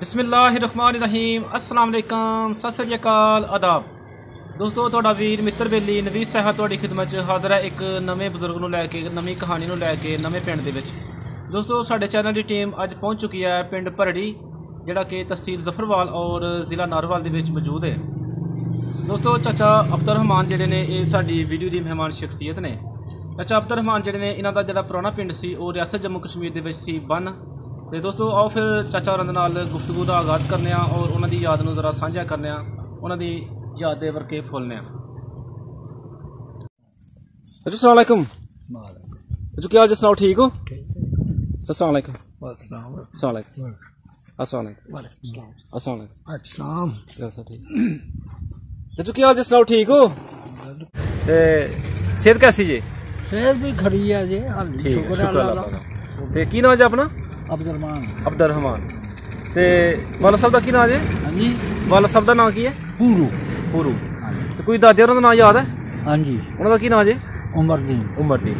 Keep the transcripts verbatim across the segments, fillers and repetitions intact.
बिस्मिल्लाहिर्रहमानिर्रहीम, अस्सलाम वालेकुम, सत श्री अकाल, आदाब दोस्तों। तुहाडा वीर मित्र बेली नवीं साहब तुहाडी खिदमत च हाज़र है एक नवें बजुर्ग नूं लैके नवीं कहानी नूं लैके नवें पिंड दे विच। दोस्तों साडे चैनल की टीम अज पहुँच चुकी है पिंड भरड़ी, जिहड़ा कि तहसील जफरवाल और ज़िला नारवाल दे विच मौजूद है। दोस्तों चाचा अब्दुर रहमान जिहड़े ने ये साडी वीडियो दी मेहमान शख्सियत ने। चाचा अब्दुर रहमान जिहड़े ने इन्हां दा जिहड़ा पुराना पिंड सी ओह रियासत जम्मू कश्मीर दे विच सी बन। तो दोस्तों आओ फिर चाचा होरां दे नाल गुफ्तगू दा आगाज़ करने आं और उन्हां दी याद नूं जरा सांझा करने आं, उन्हां दी याद दे वरके फुल्लने आं। चाचा अस्सलाम वालेकुम। चाचा क्या हाल चाल, सनाओ ठीक हो? अस्सलाम वालेकुम। अस्सलाम वालेकुम। अस्सलाम वालेकुम। अस्सलाम वालेकुम। अस्सलाम जैसा ठीक चाचू क्या हाल जी, सुनाओ ठीक हो? सेहत कैसी जी? सेहत भी खरी है जी, ठीक है, शुक्र अल्लाह दा। ते की नाम जी अपना? अब्दुर रहमान। अब्दुर रहमान। ते वाला साहब दा की नाम जी? हां जी, वाला साहब दा नाम की है? पूरू। पूरू। ते कोई दादे होरां दा नाम याद है? हां जी, उन्हां दा की नाम जी? उमरदीन। उमरदीन।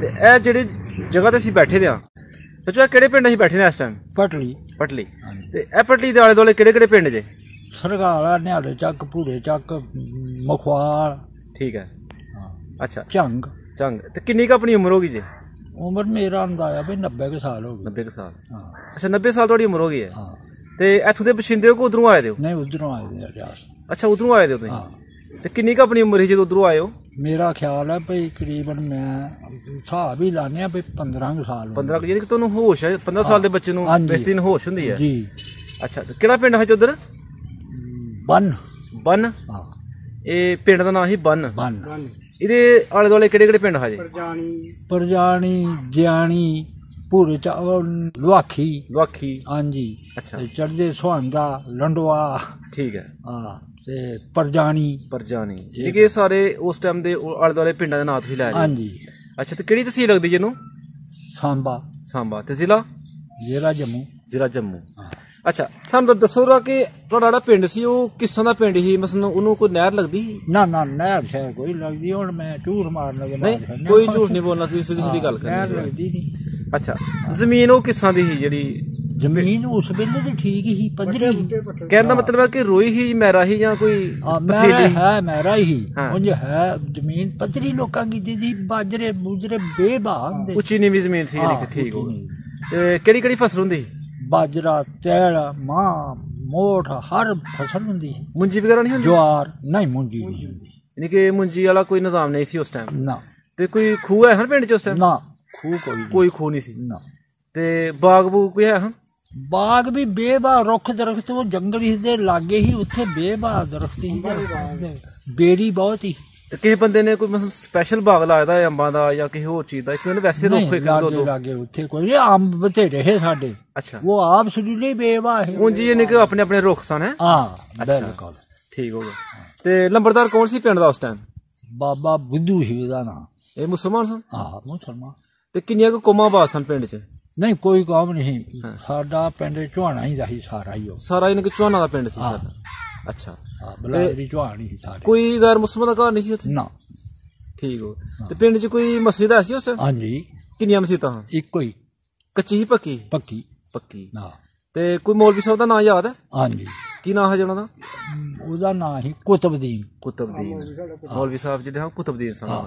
ते ए जेह्ड़ी जगह ते असीं बैठे दे हां चाचू, केह्ड़े पिंड असीं बैठे ने इस टाइम? पटली। पटली। ते ए पटली दे आले दुआले केह्ड़े केह्ड़े पिंड जे? सरगाला, न्याड़े चक, भूरे चक, मखवाल, ठीक है, अच्छा, झंग। झंग तो किन्नी का अपनी उम्र होगी जी? उम्र मेरा अंदाजा भाई नब्बे के साल होगी। नब्बे के साल, अच्छा नब्बे साल थोड़ी उम्र होगी है। तो इतों के पछिंदे हो कि उधरों आए हो? नहीं उधरों आए दे। अच्छा उधरों आए दे, तो किन्नी का अपनी उम्र ही जो उधरों आए हो? मेरा ख्याल है भाई करीबन मैं हिसाब ही लाने भाई पंद्रह साल। पंद्रह यानी कि तुहानू होश है, पंद्रह साल के बच्चे बेहतरीन होश होंदी है। अच्छा केड़ा पिंड है उधर? बन। बन। ये पिंड का नाम ही बन। बन। ये आले दुआले केड़े केड़े पिंड है जी? परजानी, ज्याणी, भूरे चावल, लुआखी। लुआखी, हाँ जी। अच्छा चढ़दे सुहांदा, लंडवा, ठीक है, हां ते परजानी। परजानी ठीक है, सारे उस टाइम दे आले दुआले पिंडां दे नाम तुसीं लै रहे हो? हां जी। अच्छा तो केड़ी तहसील लगदी जी इनू? सांबा। सांबा। ते जिला? जिला जम्मू। जिला जम्मू। अच्छा सानू दस्सो रा कि तुहाडा जेह्ड़ा पिंड सी ओह किस तरह दा पिंड ही? मतलब उन्होंने कोई नहर लगदी? ना ना नहर शहर कोई लगदी, हुण मैं झूठ मारन लगा। नहीं कोई झूठ नहीं बोलना, तुसीं सिद्धी सिद्धी गल करनी। नहर लगदी नहीं। अच्छा जमीन ओह किस तरह दी ही जेह्ड़ी? जमीन उस बेल्ले ते ठीक ही, पद्धरी। कहने दा मतलब है कि रोई ही, मैरा ही या कोई पथरीली है? मैरा ही उंज है, जमीन पद्धरी लोकां दी दी, बाजरे बूजरे बेबा होंदे, उच्ची नीवी जमीन सी यानी कि ठीक हो। केड़ी केड़ी फसल होंदी? बाजरा, तेल, मां, मोठ, हर फसल होंदी। मुंजी वगैरह नहीं होंदी? ज्वार नहीं, मुंजी नहीं होंदी। यानी कि मुंजी वाला कोई निजाम नहीं सी उस टाइम ना। ते कोई खूह है हर पिंड च उस टाइम? ना खूह कोई कोई खूह नहीं सी ना। ते बाग बूग कोई है? बाग भी बेबा, रुख दरख्त वो जंगल ही दे लागे ही, उत्थे बेबा दरख्त ही, बेरी बहुत ही। किसी बंदे ने कोई मतलब स्पेशल बाग लाया दा अंबां दा या किसी होर चीज दा? इसमें वैसे रोके दो दो लागे उठे कोई नहीं, अंब बतेरे है साडे। अच्छा वो आप सुडीले बेवा है उंज, यानी कि अपने अपने रोख सन है। हां अच्छा ठीक हो गया। ते लंबरदार कौन सी पिंड दा उस टाइम? बाबा बुद्धू ही दा नाम। ए मुसलमान सन? हां मुसलमान। ते किन्नियां को कौमां बास सन पिंड च? नहीं कोई कौम नहीं, साडा पिंड चुहाना ही दा ही सारा ही। सारा यानी कि चुहाना दा पिंड सी साडा। अच्छा कोई गैर मुसलमान का घर नहीं सी ना? ठीक हो। ते पिंड च कोई मस्जिद है सी उस? हां जी। कितनी मस्जिदां? इक्को ही। कच्ची ही पक्की? पक्की। पक्की। हां। ते कोई मौलवी साहब दा नाम याद है? हां जी। की नाम है जणा दा? ओदा नाम ही कुतुबदीन। कुतुबदीन मौलवी साहब जेह्ड़े हैं कुतुबदीन साहब।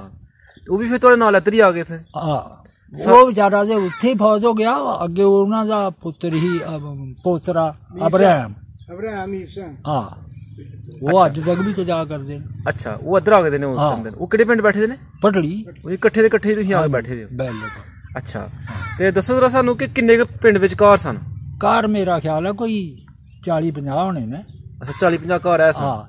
ओह भी फिर तुहाडे नाल इधर ही आ गए थे? हां वो बेचारा जे उत्थे ही फौज हो गया, अगे उन्हां दा पुत्तर ही पोतरा अब्राहम। अब्राहम ही सन। हां वो अज तक भी कजा करदे ने। अच्छा वो इधर आ गए ने उस दिन। वो केड़े पिंड बैठे दे ने? पटली। ओ इकट्ठे दे इकट्ठे तुसीं आ के बैठे दे हो? अच्छा ते दस्सो जरा सानू कि किन्ने पिंड विच घर सन? घर मेरा ख्याल है कोई चालीस पचास होने ने। अच्छा चालीस पचास घर है? हां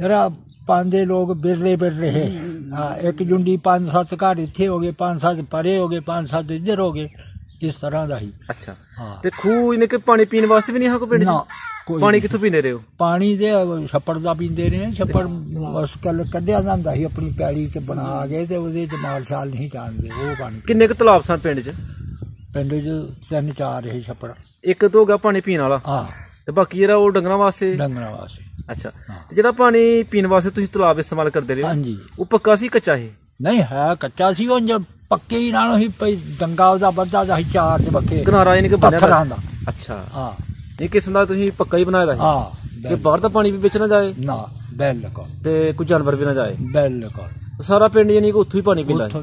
जरा पांदे लोग बिरले बिरले है। हां एक जुंडी पांच सत्त घर इत्थे हो गए, पांच सत्त परे हो गए, पांच सत्त इधर हो गए, इस तरह दा ही। अच्छा ते खूह इने के पानी पीने वास्ते भी नहीं है को पिंड? ना। पानी कितों पीने रहे हो? पानी दे छप्पड़ दा पींदे रहे, छप्पड़ उस कल कढिया दा हुंदा ही, अपनी पैड़ी च बना के ते ओदे च माल शाल नहीं जानदे वो पानी। किन्ने क तलाब सन पिंड च? पिंड च तीन चार है छप्पड़, एक तो होगा पानी पीने वाला। हां ते बाकी जेड़ा ओ डंगरा वास्ते। डंगरा वास्ते। अच्छा ते जेड़ा पानी पीने वास्ते तुसी तलाब इस्तेमाल करदे रहे हो? हां जी। ओ पक्का सी कच्चा ही? नहीं है कच्चा सी, उंज पक्के ही नालों ही डंगा ओदा बद्दा दा ही चार दे बक्के किनारा यानी कि बन्या दा। अच्छा हां ਇਹ ਕਿਸਮ ਦਾ ਤੁਸੀਂ ਪੱਕਾ ਹੀ ਬਣਾਇਆ ਦਾ ਹਾਂ ਕਿ ਬਾਹਰ ਦਾ ਪਾਣੀ ਵੀ ਵਿੱਚ ਨਾ ਜਾਏ ਨਾ ਬਿਲਕੁਲ ਤੇ ਕੋਈ ਜਾਨਵਰ ਵੀ ਨਾ ਜਾਏ ਬਿਲਕੁਲ ਸਾਰਾ ਪਿੰਡ ਯਾਨੀ ਕਿ ਉੱਥੋਂ ਹੀ ਪਾਣੀ ਪੀਂਦਾ ਹੈ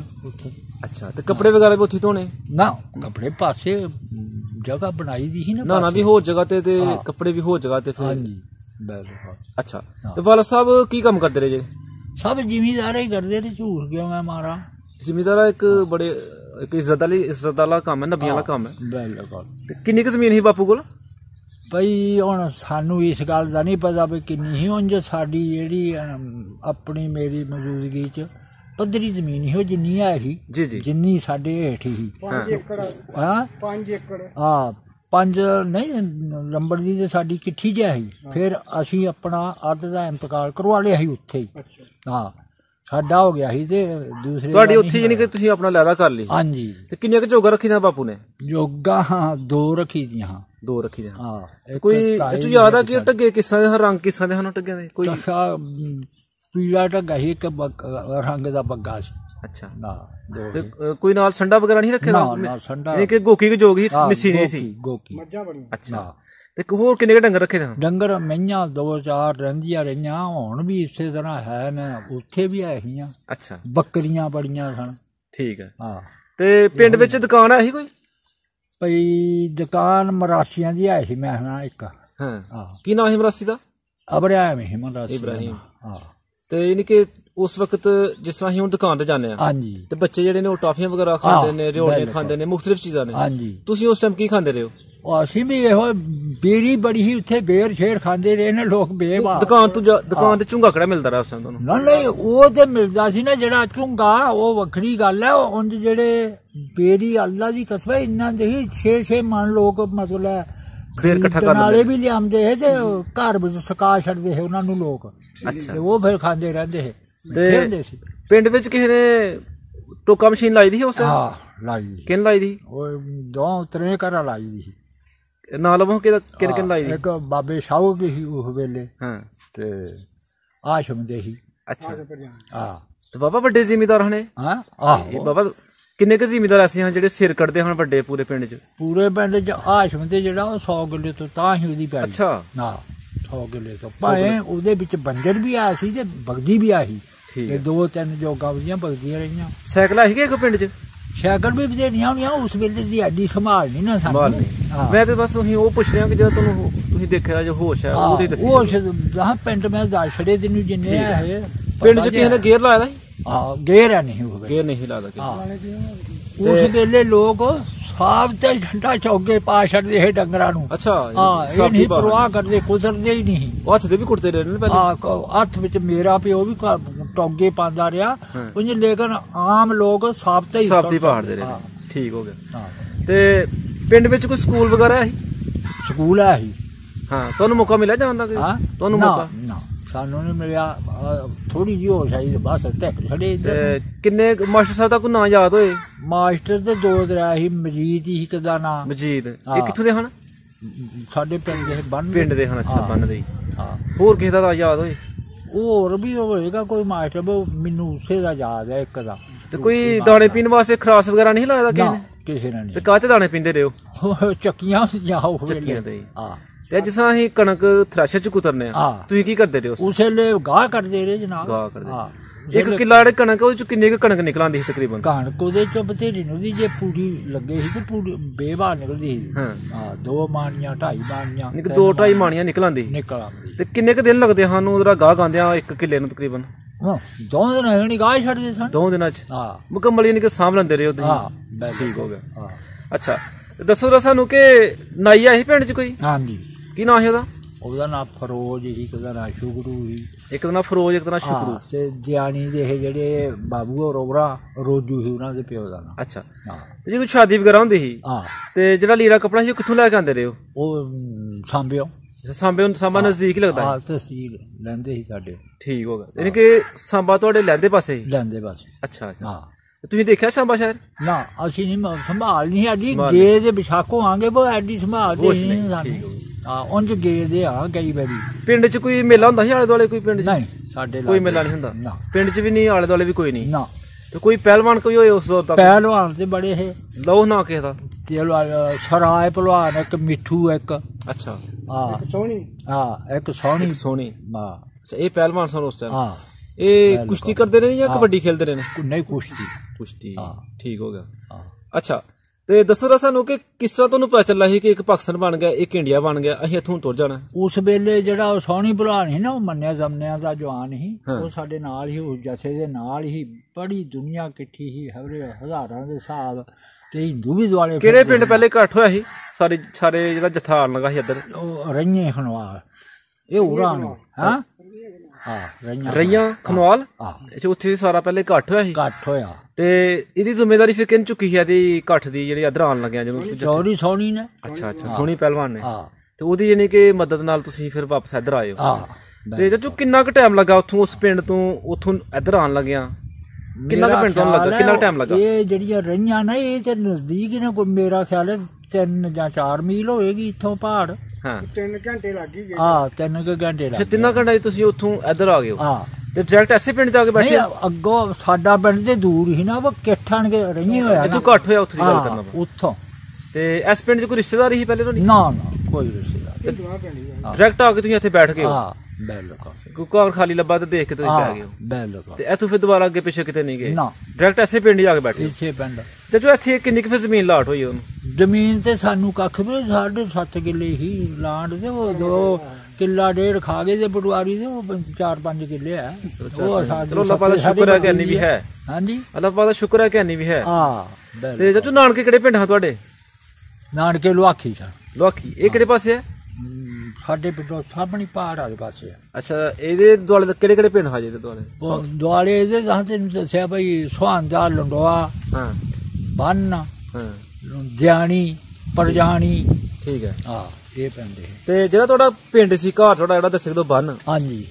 अच्छा तो कपड़े वगैरह भी उत्थे धोने ना कपड़े पासे जगह बनाई दी ही ना ना ना भी हो जगह ते ते कपड़े भी हो जगह ते फिर हां जी बिल्कुल अच्छा तो वाला साहब की काम करते रहे जे सब जिमीदार ही करदे रे झूठ क्यों मैं मारा जिमीदार एक बड़े एक इज्जत वाली इज्जत वाला काम है नबियां वाला काम है बिल्कुल ते किन्नी क जमीन ही बापू कोल भाई हुण सानू इस गल दा नहीं पता भी किन्नी ही उंज साडी जेहड़ी अपनी मेरी मौजूदगी च पद्धरी जमीन ही जिन्नी है ही जिन्नी साढ़े हेठ ही हां पांच नहीं लंबर दी ते साडी किट्ठी जे है फिर असी अपना अद्ध दा इंतकाल करवा लिया ही उत्थे ही हां साडा हो गया ही ते दूसरे तुहाडी उत्थे यानी कि तुसी अपना लैदा कर ली हां जी ते किन्ने क जोगा रखी दा बापू ने जोगा हां दो रखी दी हां दो रखी दा हां कोई तू याद आ कि टगे किस्सा दे रंग किस्सा दे हन टगे दे कोई पीला ढगा ही एक रंग दा बग्गा सी अच्छा ना ते कोई नाल संडा वगैरह नहीं रखे ना ना संडा एक गोकी के जोग ही मिसी नहीं सी गोकी मज्जा बड़ी अच्छा ते होर किन्ने के डंगर रखे थे डंगर मैया दो चार रंधिया रहियां हुन भी इसी तरह है ना उथे भी है हियां अच्छा बकरियां बड़ियां सन ठीक है हां ते पिंड विच दुकान है ही कोई भाई दुकान मरासियां दी है ही मैं ना एक हां की नाम है मरासी दा अब्राहम है मरासी इब्राहिम हां ते यानी कि उस वक्त जिस तरह हम दुकान ते जाने हां जी ते बच्चे जेडे ने टॉफियां वगैरह खांदे ने रियोड़े खांदे ने मुख्तलिफ चीजां ने हां जी तुसी उस टाइम की खांदे रहे हो असी भी एहो बेरी बड़ी ही उथे बेर शेर खांदे रहे ने लोग बेवा दुकान तू दुकान ते झुंगा कड़ा मिलदा रहा उस टाइम तोनु ना नहीं ओ ते मिलदा सी ना जेड़ा झुंगा ओ वखरी गल है उंज जेडे बेरी अल्लाह दी कसम है इन्ना दे छे छे मान लोग मतलब ਫੇਰ ਇਕੱਠਾ ਕਰਦੇ ਨਾਲੇ ਵੀ ਲਿਆਉਂਦੇ ਹੈ ਤੇ ਘਰ ਵਿੱਚ ਸਕਾ ਛੱਡਦੇ ਹੈ ਉਹਨਾਂ ਨੂੰ ਲੋਕ ਤੇ ਉਹ ਫਿਰ ਖਾਂਦੇ ਰਹਿੰਦੇ ਹੈ ਤੇ ਹੁੰਦੇ ਸੀ ਪਿੰਡ ਵਿੱਚ ਕਿਸੇ ਨੇ ਟੋਕਾ ਮਸ਼ੀਨ ਲਾਈ ਦੀ ਹੈ ਉਸ ਟਾਈਮ ਹਾਂ ਲਾਈ ਕਿੰਨ ਲਾਈ ਦੀ ਉਹ ਦੋ ਤਰੇ ਘਰਾਂ ਲਾਈ ਦੀ ਨਾਲ ਉਹ ਕਿਹਦਾ ਕਿੰਨ ਕਿੰਨ ਲਾਈ ਦੀ ਇੱਕ ਬਾਬੇ ਸ਼ਾਹੂ ਦੀ ਸੀ ਉਹ ਵੇਲੇ ਹਾਂ ਤੇ ਆਸ਼ਮ ਦੇ ਸੀ ਅੱਛਾ ਹਾਂ ਤੇ ਬਾਬਾ ਵੱਡੇ ਜ਼ਿਮੀਦਾਰ ਹਣੇ ਹਾਂ ਆਹੋ ਬਾਬਾ किन्ने जिमीदार ऐसे हैं जो सिर कटते हैं बड़े पूरे पिंड च पूरे पिंड च हाशम ते जेड़ा सौ किले तो तां ही ओदी पैली अच्छा हां सौ किले तो भाएं ओदे विच बंजर भी आया सी ते बगदी भी आई ते दो तीन जोगा वदियां बगदियां रहियां साइकल आई के इक पिंड च साइकल भी बधेरियां होनियां उस वेले दी आडी संभाल नहीं ना सानू मैं ते बस उही ओ पुछ रहा कि जेड़ा तन्नू तुसी देखया जो होश है ओदी दसी होश दा पिंड मैं दस छड़े दिन जिन्ने है पिंड च किसे ने गेयर लाया दा गेरा नहीं होगा गेर नहीं लादा उस वेले लोग साफ ते झंडा चौके पा छड़दे है डंगरां नूं अच्छा हां इन्हीं परवाह करदे कुदरदे ही नहीं हत्थ दे भी कुटदे रहे ने पहले हां हत्थ विच मेरा भी ओ भी टोगे पांदा रहा उंज लेकिन आम लोग साफ ते ही साफ दी पाड़दे रहे ठीक हो गया ते पिंड विच कोई स्कूल वगैरह है स्कूल है हां तन्नू मौका मिला जाण दा हां तन्नू मौका ना सानू नहीं मिलया थोड़ी जी होश आई बस तक छड़े किन्ने मास्टर साहब दा कोई नाम याद होए मास्टर ते दो त्रै ही मजीद ही कदा नाम मजीद ए कित्थों दे हन साडे पिंड दे बन पिंड दे हन अच्छा बन दे हां होर किसे दा याद होए होर भी होएगा कोई मास्टर मेनू उसे दा याद है इक दा ते कोई दाने पीने वास्ते खरास वगैरह नहीं लाया दा किसे ने किसे ने नहीं ते काते दाने पींदे रहो चक्कियां जाओ चक्कियां ते हां ते जिस अहीं कणक थ्रैशर च कुतरने हां तुई की करदे रहे हो उसले गाह करदे रहे जनाब गाह करदे हां एक किलो ड कणक ओच किन्ने क कणक निकलांदी सी तकरीबन कणक ओदे च बतेरी नूदी जे पूरी लगे ही ते पूरी बेवा निकलदी ही हां दो मानियां ढाई मानियां निक दो ढाई मानियां निकलांदी निकला ते किन्ने क दिन लगदे हां ओदरा गाह गांदे एक किलो न तकरीबन हां दो दिन हणी गाह छडदे सन दो दिन च हां मुकम्मल यानी के सांभ लंदे रहे ओदी हां ठीक हो गया हां अच्छा दसो रा सानू के नाई आ ही पिंड च कोई हां जी की ना है ओदा ओदा ना फरोज ही कदा ना शुगरू ही एक दा ना फरोज एक दा ना शुगरू ते ज्ञानी दे हे जेडे बाबू और ओबरा रोजू ही उना दे पियो दा ना अच्छा हां जे कोई शादी वगैरह हुंदी ही हां ते जेड़ा लीरा कपड़ा ही कित्थों ला के आंदे रहे हो ओ सांबे सांबे सांबा नजदीक लगदा हां तहसील लैंदे ही साडे ठीक हो गया यानी के सांबा तोडे लैंदे पासे ही लैंदे पासे अच्छा हां तुझे देखा सांबा शहर ना असी नहीं संभाल नहीं आडी गे दे बिशाखो आंगे वो आडी संभाल दे नहीं सानू हां उंज गेर दे हां कई बारी पिंड च कोई मेला हुंदा ही आले दुआले कोई पिंड च नहीं साडे कोई मेला नहीं हुंदा ना पिंड च भी नहीं आले दुआले भी कोई नहीं ना तो कोई पहलवान कोई होए उस दौर तक पहलवान ते बड़े हे लो ना किहदा चलो सराय पहलवान एक मिठू एक अच्छा हां एक सोनी हां एक सोनी सोनी हां अच्छा ए पहलवान सन उस टाइम हां ए कुश्ती करदे रहे या कबड्डी खेलदे रहे नहीं कुश्ती कुश्ती हां ठीक हो गया हां अच्छा ते दसो रा सानू के किस तरह तन्नू पता चला ही कि एक पाकिस्तान बन गया एक इंडिया बन गया अहीं इथों तुर जाना उस वेले जेड़ा सोनी भलान ही ना ओ मन्ने जमने दा जवान ही ओ साडे नाल ही उस जसे दे नाल ही बड़ी दुनिया इकट्ठी ही हरे हजारां दे हिसाब ਤੇ ਹਿੰਦੂ ਵੀ ਦੁਆਲੇ ਕਿਹੜੇ ਪਿੰਡ ਪਹਿਲੇ ਇਕੱਠ ਹੋਇਆ ਸੀ ਸਾਰੇ ਸਾਰੇ ਜਿਹੜਾ ਜਥਾ ਆਣ ਲਗਾ ਸੀ ਇੱਧਰ ਉਹ ਰਈਆਂ ਖਨਵਾਲ ਇਹ ਹੋਰਾਂ ਨੂੰ ਹਾਂ ਹਾਂ ਰਈਆਂ ਖਨਵਾਲ ਅੱਛਾ ਉੱਥੇ ਸਾਰਾ ਪਹਿਲੇ ਇਕੱਠ ਹੋਇਆ ਸੀ ਇਕੱਠ ਹੋਇਆ ਤੇ ਇਹਦੀ ਜ਼ਿੰਮੇਵਾਰੀ ਫਿਰ ਕਿਹਨ ਚੁੱਕੀ ਹੈ ਇਹਦੀ ਇਕੱਠ ਦੀ ਜਿਹੜੀ ਇੱਧਰ ਆਣ ਲੱਗਿਆ ਜਦੋਂ ਚੌਰੀ ਸੋਣੀ ਨੇ ਅੱਛਾ ਅੱਛਾ ਸੋਣੀ ਪਹਿਲਵਾਨ ਨੇ ਹਾਂ ਤੇ ਉਹਦੀ ਯਾਨੀ ਕਿ ਮਦਦ ਨਾਲ ਤੁਸੀਂ ਫਿਰ ਵਾਪਸ ਇੱਧਰ ਆਏ ਹੋ ਹਾਂ ਤੇ ਚਾਚੂ ਕਿੰਨਾ ਕੁ ਟਾਈਮ ਲੱਗਾ ਉੱਥੋਂ ਉਸ ਪਿੰਡ ਤੋਂ ਉੱਥੋਂ ਇੱਧਰ ਆਣ ਲੱਗਿਆ ਕਿੰਨਾ ਕੁ ਪਿੰਡ ਲੱਗਾ ਕਿੰਨਾ ਟਾਈਮ ਲੱਗਾ ਇਹ ਜਿਹੜੀਆਂ ਰਹੀਆਂ ਨਾ ਇਹ ਤੇ ਨਜ਼ਦੀਕ ਨੇ ਕੋਈ ਮੇਰਾ ਖਿਆਲ ਹੈ ਤਿੰਨ ਜਾਂ ਚਾਰ ਮੀਲ ਹੋਏਗੀ ਇੱਥੋਂ ਪਹਾੜ ਹਾਂ ਤਿੰਨ ਘੰਟੇ ਲੱਗ ਗਏ ਹਾਂ ਤਿੰਨ ਕੁ ਘੰਟੇ ਲੱਗ ਗਏ ਤਿੰਨ ਘੰਟੇ ਤੁਸੀਂ ਉੱਥੋਂ ਇੱਧਰ ਆ ਗਏ ਹਾਂ ਤੇ ਡਾਇਰੈਕਟ ਐਸੇ ਪਿੰਡ ਜਾ ਕੇ ਬੈਠੇ ਅੱਗੋਂ ਸਾਡਾ ਪਿੰਡ ਤੇ ਦੂਰ ਹੀ ਨਾ ਉਹ ਕਿੱਠਣ ਕੇ ਰਹੀਆਂ ਹੋਇਆ ਜਿੱਥੋਂ ਘੱਟ ਹੋਇਆ ਉੱਥੇ ਗੱਲ ਕਰਨਾ ਉੱਥੋਂ ਤੇ ਐਸ ਪਿੰਡ ਚ ਕੋਈ ਰਿਸ਼ਤੇਦਾਰ ਹੀ ਪਹਿਲੇ ਤੋਂ ਨਹੀਂ ਨਾ ਨਾ ਕੋਈ ਰਿਸ਼ਤੇਦਾਰ ਡਾਇਰੈਕਟ ਆ ਕੇ ਤੁਸੀਂ ਇੱਥੇ ਬੈਠ ਗਏ ਹਾਂ कोई खाली लब्बा तो देख के तो आ गए ते एथों फिर दोबारा अगे पीछे किते नहीं गए ना डायरेक्ट ऐसे पिंड जाके बैठे इसे पिंड ते जो एथे किन्नी कि जमीन लाट होई ओनु जमीन ते सानू कख भी साढ़े सात किले ही लांड ते वो दो किला डेढ़ खा गए ते पटवारी ते वो चार पांच किले है वो चलो लब्बा दा शुक्र है कि नहीं भी है हां जी लब्बा दा शुक्र है कि नहीं भी है हां ते जो नानके केड़े पिंड हां तुहाडे नानके लोहाखी सा लोहाखी ए केड़े पासे है ਸਾਡੇ ਪਿੰਡੋਂ ਸਾਹਮਣੀ ਪਹਾੜ ਵਾਲੇ ਪਾਸੇ ਅੱਛਾ ਇਹਦੇ ਦੁਆਲੇ ਕਿਹੜੇ ਕਿਹੜੇ ਪਿੰਡ ਹਾਜੇ ਦੇ ਦੁਆਲੇ ਦੁਆਲੇ ਇਹਦੇ ਤਾਂ ਤੈਨੂੰ ਦੱਸਿਆ ਭਾਈ ਸੁਹਾਂਦਾ ਲੰਡੋਆ ਹਾਂ ਬੰਨ ਹਾਂ ਜਾਣੀ ਪਰਜਾਣੀ ਠੀਕ ਹੈ ਹਾਂ ਇਹ ਪਿੰਡ ਤੇ ਜਿਹੜਾ ਤੁਹਾਡਾ ਪਿੰਡ ਸੀ ਘਰ ਤੁਹਾਡਾ ਜਿਹੜਾ ਦੱਸਿਆ ਦੋ ਬੰਨ ਹਾਂਜੀ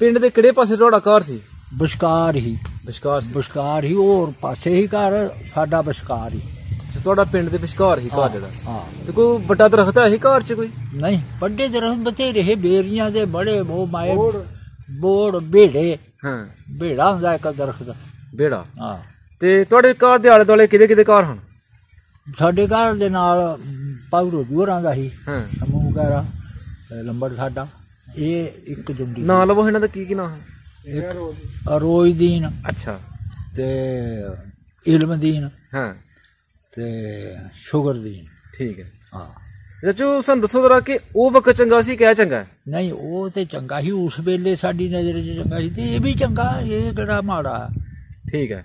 ਪਿੰਡ ਦੇ ਕਿਹੜੇ ਪਾਸੇ ਤੁਹਾਡਾ ਘਰ ਸੀ ਬਸ਼ਕਾਰ ਹੀ ਬਸ਼ਕਾਰ ਸੀ ਬਸ਼ਕਾਰ ਹੀ ਹੋਰ ਪਾਸੇ ਹੀ ਘਰ ਸਾਡਾ ਬਸ਼ਕਾਰ ਹੀ ਤੁਹਾਡਾ ਪਿੰਡ ਦੇ ਵਿਚਕਾਰ ਹੀ ਘਰ ਜਿਹੜਾ ਹਾਂ ਤੇ ਕੋਈ ਵੱਡਾ ਦਰਖਤ ਹੈ ਇਹ ਘਰ ਚ ਕੋਈ ਨਹੀਂ ਵੱਡੇ ਦਰਖਤ ਬਥੇਰੇ ਬੇਰੀਆਂ ਦੇ ਬੜੇ ਉਹ ਮਾਏ ਬੋੜ ਬੇੜੇ ਹਾਂ ਬੇੜਾ ਹੁੰਦਾ ਇੱਕ ਦਰਖਤ ਬੇੜਾ ਹਾਂ ਤੇ ਤੁਹਾਡੇ ਘਰ ਦੇ ਆਲੇ ਦੁਆਲੇ ਕਿਹਦੇ ਕਿਹਦੇ ਘਰ ਹਨ ਸਾਡੇ ਘਰ ਦੇ ਨਾਲ ਪਾਉਰੋ ਜੂਰਾਂ ਦਾ ਹੀ ਹਾਂ ਸਮੂਹ ਵਗੈਰਾ ਲੰਬੜ ਸਾਡਾ ਇਹ ਇੱਕ ਜੁੰਡੀ ਨਾਂ ਲਵੋ ਇਹਨਾਂ ਦਾ ਕੀ ਕੀ ਨਾਂ ਹੈ ਰੋਜ਼ਦੀਨ ਅੱਛਾ ਤੇ ਇਲਮਦੀਨ ਹਾਂ ते शुगर दीन ठीक है हां जो सन दसो जरा कि ओ वक्त चंगा सी क्या चंगा है नहीं ओ ते चंगा ही उस वेले साडी नजर च चंगा ही ते ए भी चंगा ए केड़ा माड़ा ठीक है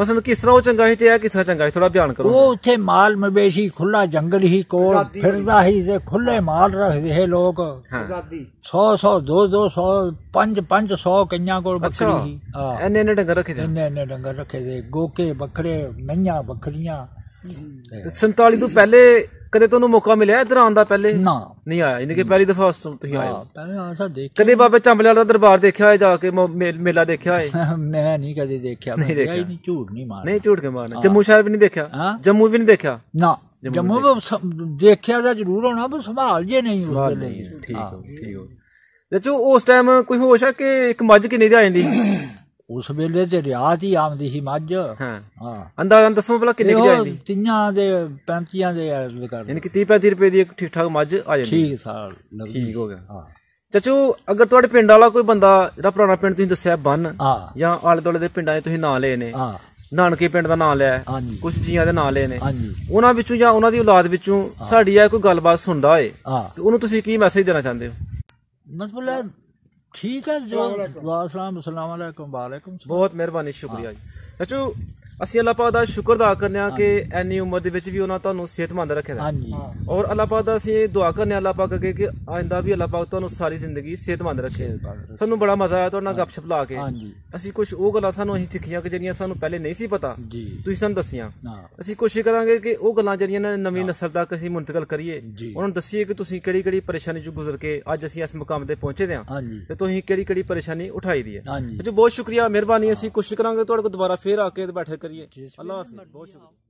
मसलन किस तरह ओ चंगा ही ते ए किस तरह चंगा ही थोड़ा बयान करो ओ उथे माल मवेशी खुला जंगल ही कोल फिरदा ही ते खुले माल रखदे है लोग आजादी सौ सौ दो दो सौ पांच पांच सौ कन्या कोल बकरी ही एने एने डंगर रखे दे एने एने डंगर रखे दे गोके बकरे मैया बकरियां संताली तो पहले कदे तन्नू मौका मिलिया इधर आने दा पहले ना नहीं आया इनके पहली दफा उस तुम तुही आए पहले हां सा देख कदे बाबा चंबले दा दरबार देखया है जाके मेला देखया है मैं नहीं कदे देखया मैं ही नहीं झूठ नहीं मार नहीं झूठ के मारना जम्मू शहर भी नहीं देखया जम्मू भी नहीं देखया ना जम्मू देखया दा जरूर होना पर संभाल जे नहीं हो ठीक हो ठीक हो देखो उस टाइम कोई होश है कि एक मज कि नहीं आईंदी उस वेले ते रियात ही आमदी ही मज हां हां अंदाजन दसो भला किन्ने की आईंदी तीहां दे पैंतीहां दे यानी कि तीस पैंतीस रुपए दी ठीक ठाक मज आ जांदी ठीक साल ठीक हो गया हां चाचू अगर ਤੁਹਾਡੇ ਪਿੰਡ ਵਾਲਾ ਕੋਈ ਬੰਦਾ ਜਿਹੜਾ ਪੁਰਾਣਾ ਪਿੰਡ ਤੁਸੀਂ ਦੱਸਿਆ ਬੰਨ ਜਾਂ ਆਲੇ ਦੁਆਲੇ ਦੇ ਪਿੰਡਾਂ ਦੇ ਤੁਸੀਂ ਨਾਂ ਲਏ ਨੇ ਹਾਂ ਨਾਨਕੇ ਪਿੰਡ ਦਾ ਨਾਂ ਲਿਆ ਕੁਝ ਜੀਆਂ ਦੇ ਨਾਂ ਲਏ ਨੇ ਉਹਨਾਂ ਵਿੱਚੋਂ ਜਾਂ ਉਹਨਾਂ ਦੀ ਔਲਾਦ ਵਿੱਚੋਂ ਸਾਡੀ ਆ ਕੋਈ ਗੱਲਬਾਤ ਸੁਣਦਾ ਏ ਤੇ ਉਹਨੂੰ ਤੁਸੀਂ ਕੀ ਮੈਸੇਜ ਦੇਣਾ ਚਾਹੁੰਦੇ ਹੋ ਮਤਲਬ ठीक है जो वालेकुम वालेकुम बहुत मेहरबानी शुक्रिया जी चाचू असि अल्लाह पाक दा शुक्र अदा करने के एनी उम्र दे विच भी उन्हां तुहानू सेहतमंद रखे दा और अल्लाह पाक दा असि दुआ करने अल्लाह पाक अगे कि आइंदा भी अल्लाह पाक तुहानू सारी जिंदगी सेहतमंद रखे सानू बड़ा मजा आया तुहाडे नाल गपशप ला के असि कुछ ओ गल्लां सानू असी सिक्खियां कि जेहड़ियां सानू पहले नहीं सी पता तुसीं सानू दस्सियां असि कोशिश करांगे कि ओ गल्लां जेहड़ियां नवीं नस्ल तक असी मुंतकिल करिए उन्हां नू दस्सिए कि तुसीं केड़ी केड़ी परेशानी चों गुजर के अज असी इस मुकाम ते पहुंचे दे हां ते तुसीं केड़ी केड़ी परेशानी उठाई दी है जी बहुत शुक्रिया मेहरबानी असी कोशिश करांगे तुहाडे कोल दोबारा फिर आके बैठे अल्लाह हाफिज़ बहुत शुक्रिया।